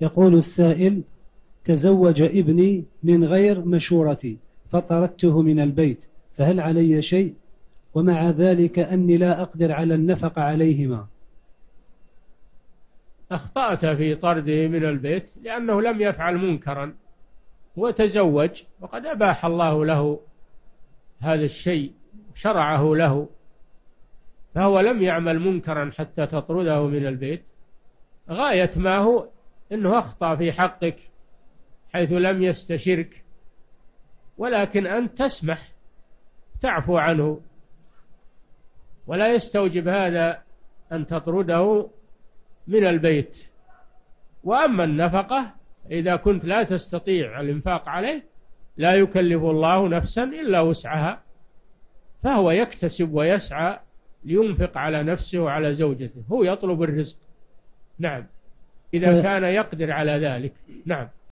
يقول السائل: تزوج ابني من غير مشورتي فطردته من البيت، فهل علي شيء؟ ومع ذلك أني لا أقدر على النفقة عليهما. أخطأت في طرده من البيت لأنه لم يفعل منكرا وتزوج، وقد أباح الله له هذا الشيء، شرعه له، فهو لم يعمل منكرا حتى تطرده من البيت. غاية ما هو أنه أخطأ في حقك حيث لم يستشرك، ولكن أنت تسمح، تعفو عنه، ولا يستوجب هذا أن تطرده من البيت. وأما النفقة إذا كنت لا تستطيع الإنفاق عليه، لا يكلف الله نفسا إلا وسعها، فهو يكتسب ويسعى لينفق على نفسه وعلى زوجته، هو يطلب الرزق. نعم، إذا كان يقدر على ذلك. نعم.